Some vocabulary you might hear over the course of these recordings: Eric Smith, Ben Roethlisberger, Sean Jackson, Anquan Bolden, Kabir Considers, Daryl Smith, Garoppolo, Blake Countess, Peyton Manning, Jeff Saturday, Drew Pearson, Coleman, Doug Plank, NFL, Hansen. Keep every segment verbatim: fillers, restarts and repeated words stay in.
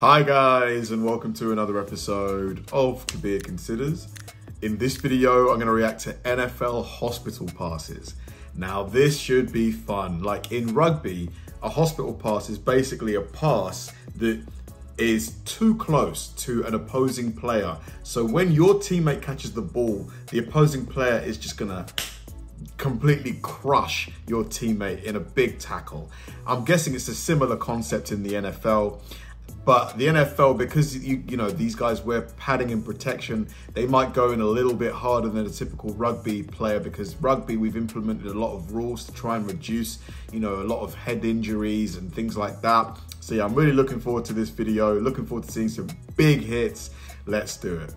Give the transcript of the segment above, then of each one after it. Hi guys, and welcome to another episode of Kabir Considers. In this video, I'm going to react to N F L hospital passes. Now this should be fun. Like in rugby, a hospital pass is basically a pass that is too close to an opposing player. So when your teammate catches the ball, the opposing player is just going to completely crush your teammate in a big tackle. I'm guessing it's a similar concept in the N F L. But the N F L, because you you know these guys wear padding and protection, they might go in a little bit harder than a typical rugby player, because rugby, we've implemented a lot of rules to try and reduce you know a lot of head injuries and things like that. So yeah, I'm really looking forward to this video, looking forward to seeing some big hits. Let's do it.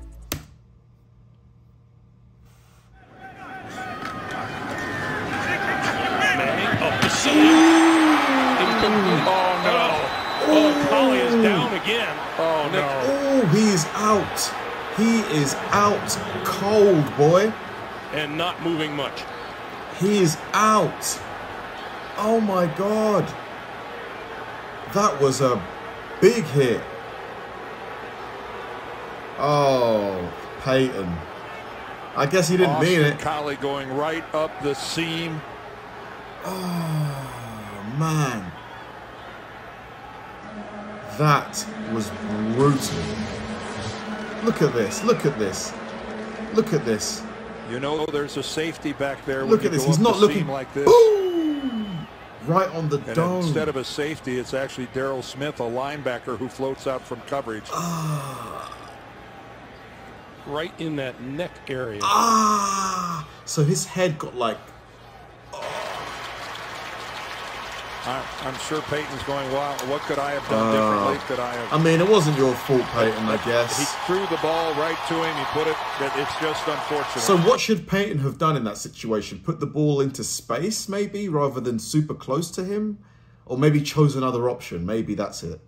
Again. Oh no. Oh, he is out. He is out cold, boy. And not moving much. He is out. Oh my God. That was a big hit. Oh, Peyton. I guess he didn't Austin mean it. Collie going right up the seam. Oh, man. That was brutal. Look at this. Look at this. Look at this. You know, there's a safety back there. Look at this. He's not looking like this. Boom! Right on the dome. Instead of a safety, it's actually Daryl Smith, a linebacker who floats out from coverage. Ah. Right in that neck area. Ah. So his head got like. I'm sure Peyton's going, wow, what could I have done uh, differently? Could I have... I mean, it wasn't your fault, Peyton, I guess. He threw the ball right to him. He put it, that it's just unfortunate. So what should Peyton have done in that situation? Put the ball into space, maybe, rather than super close to him? Or maybe chose another option. Maybe that's it.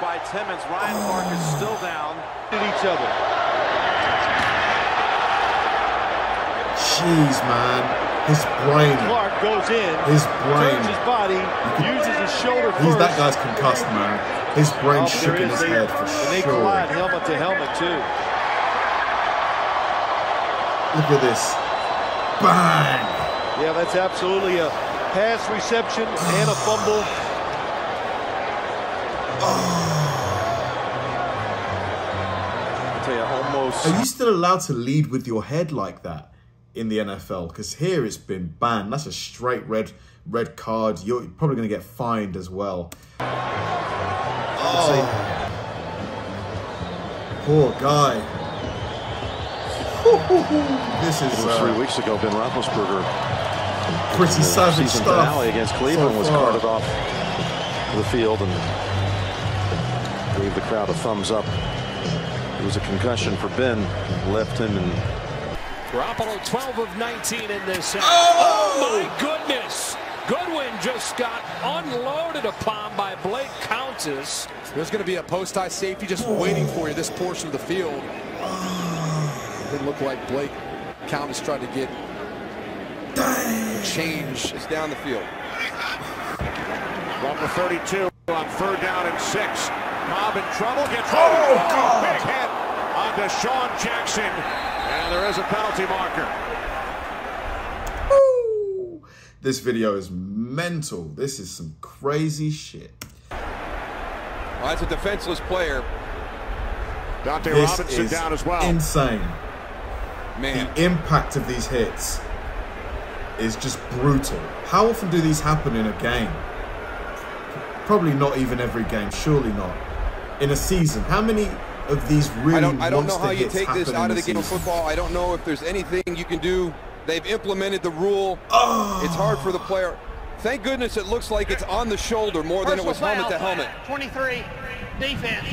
By Timmons, Ryan oh. Park is still down at each other. Jeez, man, his brain. Clark goes in. His brain. Turns his body. Could, uses his shoulder. He's first. That guy's concussed, man. His brain oh, shook in his the, head for and they sure. Collide helmet to helmet too. Look at this. Bang. Yeah, that's absolutely a pass reception and a fumble. I'll tell you, almost. Are you still allowed to lead with your head like that in the N F L? Because here it's been banned. That's a straight red red card. You're probably going to get fined as well. Oh, poor guy. This is uh, three weeks ago. Ben Roethlisberger, pretty savage stuff. Finale against Cleveland so was carted off the field and. Gave the crowd a thumbs up. It was a concussion for Ben. Left him and... Garoppolo twelve of nineteen in this half. Oh! Oh my goodness! Goodwin just got unloaded upon by Blake Countess. There's going to be a post-high safety just oh. waiting for you this portion of the field. Oh. It didn't look like Blake Countess tried to get Dang. the change. It's down the field. Number thirty-two on third down and six. Mob in trouble, gets oh, God. Big hit onto Sean Jackson, and there is a penalty marker. Woo. This video is mental. This is some crazy shit. Well, that's a defenseless player. Dante this Robinson down as well. Insane. Man. The impact of these hits is just brutal. How often do these happen in a game? Probably not even every game. Surely not. In a season, how many of these really? I don't, I don't know how you take this out of the game of football. I don't know if there's anything you can do. They've implemented the rule. Oh. It's hard for the player. Thank goodness it looks like it's on the shoulder more than it was helmet to helmet. twenty-three, defense.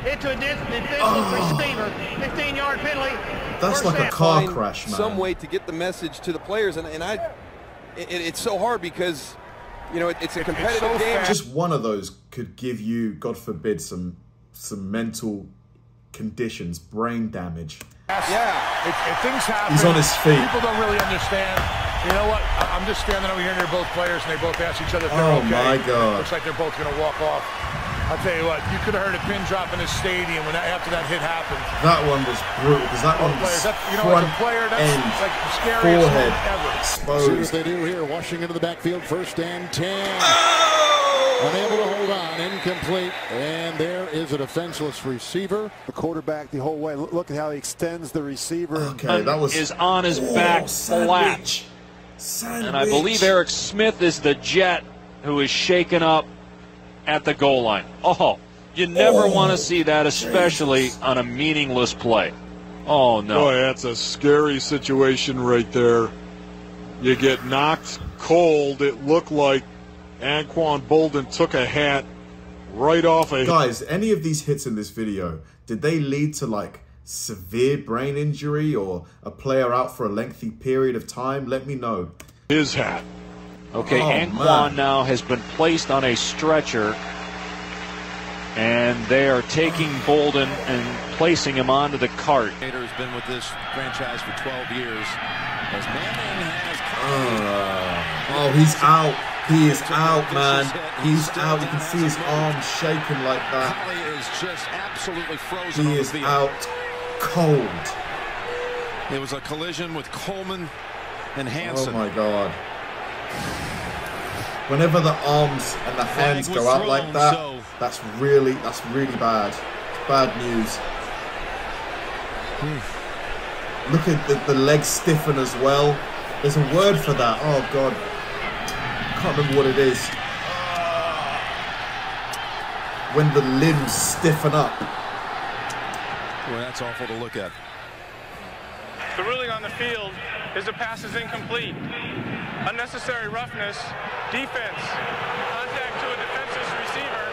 Hit to a distant oh. receiver. fifteen-yard penalty. That's like a car crash, man. Some way to get the message to the players, and and I, it, it's so hard because. You know, it's a competitive it's so game. Just one of those could give you, God forbid, some some mental conditions, brain damage. Yeah, if, if things happen, he's on his feet. People don't really understand. You know what? I'm just standing over here near both players, and they both ask each other if they're oh okay. Oh my God! It looks like they're both going to walk off. I'll tell you what, you could have heard a pin drop in the stadium when that, after that hit happened. That one was brutal because that one was that, you know, front as a player, that's end, like the scariest forehead ever. Exposed. As soon as they do here, washing into the backfield, first and ten. Oh! Unable to hold on, incomplete, and there is a defenseless receiver. The quarterback the whole way. Look at how he extends the receiver. Okay, that was is on his oh, back, sandwich. Sandwich. And I believe Eric Smith is the Jet who is shaken up at the goal line. Oh, you never oh, want to see that, especially Jesus. on a meaningless play. Oh, no. Boy, that's a scary situation right there. You get knocked cold. It looked like Anquan Bolden took a hat right off a... Guys, any of these hits in this video, did they lead to, like, severe brain injury or a player out for a lengthy period of time? Let me know. His hat. Okay, oh, Anquan man. now has been placed on a stretcher, and they are taking Bolden and placing him onto the cart. Tater has been with this franchise for twelve years. As Manning has uh, oh, he's out. He is out, man. He's out. You can see his arm shaking like that. He is out cold. It was a collision with Coleman and Hansen. Oh, my God. Whenever the arms and the hands go out like that, that's really, that's really bad. It's bad news. Look at the, the legs stiffen as well. There's a word for that. Oh, God. I can't remember what it is. When the limbs stiffen up. Well, that's awful to look at. The ruling on the field is the pass is incomplete. Unnecessary roughness, defense, contact to a defenseless receiver,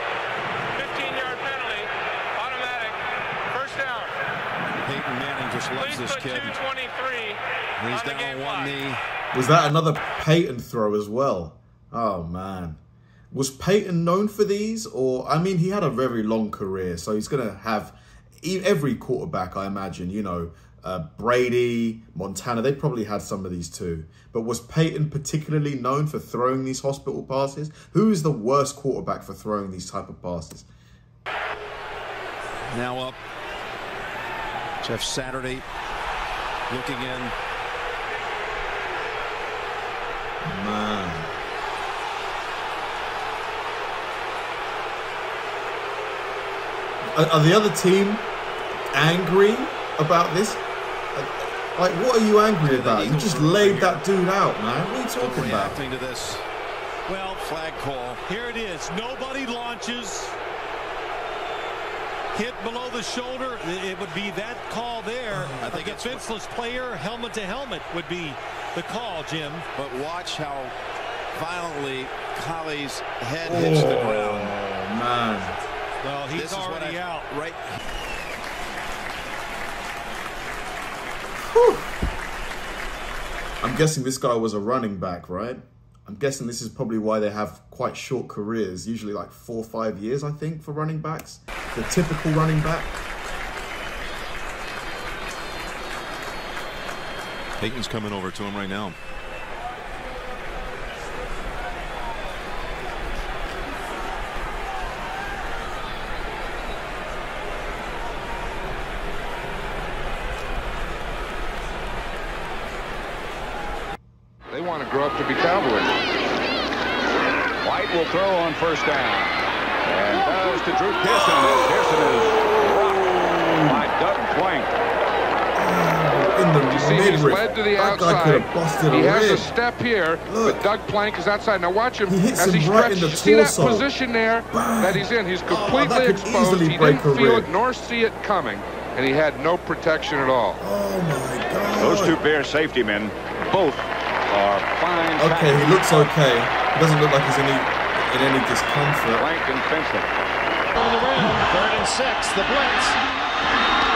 fifteen yard penalty, automatic, first down. Peyton Manning just loves this kid. He's down on one knee. Was that another Peyton throw as well? Oh, man. Was Peyton known for these? Or, I mean, he had a very long career, so he's going to have every quarterback, I imagine, you know, Uh, Brady, Montana, they probably had some of these too. But was Peyton particularly known for throwing these hospital passes? Who is the worst quarterback for throwing these type of passes? Now up. Jeff Saturday looking in. Man. Are, are the other team angry about this? Like, what are you angry about? You just laid that dude out, man. What are you talking about? To this. Well, flag call. Here it is. Nobody launches. Hit below the shoulder. It would be that call there. I think a defenseless player, helmet to helmet, would be the call, Jim. But watch how violently Colley's head hits oh, the ground. Oh, man. Well, he's this already is out. Right. Whew. I'm guessing this guy was a running back, right? I'm guessing this is probably why they have quite short careers, usually like four or five years, I think, for running backs. The typical running back. Peyton's coming over to him right now. They want to grow up to be cowboys. White will throw on first down. And goes to Drew Pearson. And Pearson is blocked by Doug Plank. In the you see, he's led to the outside. He has a step here, Look. but Doug Plank is outside. Now watch him he hits as he him right in the torso. See that position there Bang. that he's in? He's completely oh, exposed. He didn't feel it nor see it coming. And he had no protection at all. Oh, my God. Those two Bears safety men, both. Are fine okay, he looks okay. He doesn't look like he's any, in any discomfort. Blank and Fenton. Over the rim, third and six, the blitz.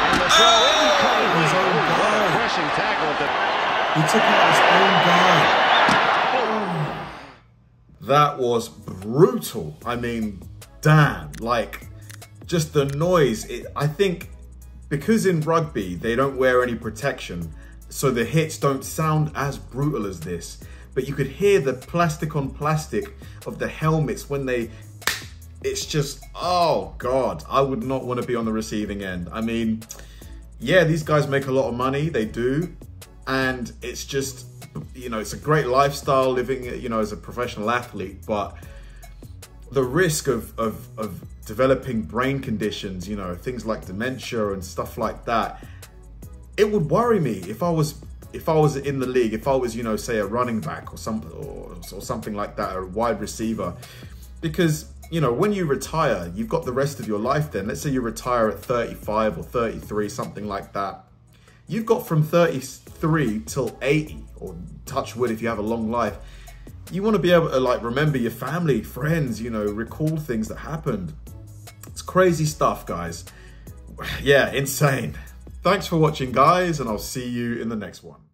And the throw oh! incomplete. His own guy. Rushing tackle at the... He took out his own guy. Oh. That was brutal. I mean, damn. Like, just the noise. It, I think... Because in rugby, they don't wear any protection, so the hits don't sound as brutal as this, but you could hear the plastic on plastic of the helmets when they, it's just, oh God, I would not want to be on the receiving end. I mean, yeah, these guys make a lot of money, they do, and it's just, you know, it's a great lifestyle living, you know, as a professional athlete, but the risk of, of, of developing brain conditions, you know, things like dementia and stuff like that, it would worry me if I was if I was in the league, if I was, you know, say a running back or something or, or something like that, or a wide receiver. Because, you know, when you retire, you've got the rest of your life then. Let's say you retire at thirty-five or thirty-three, something like that. You've got from thirty-three till eighty, or touch wood if you have a long life. You want to be able to, like, remember your family, friends, you know, recall things that happened. It's crazy stuff, guys. Yeah, insane. Thanks for watching, guys, and I'll see you in the next one.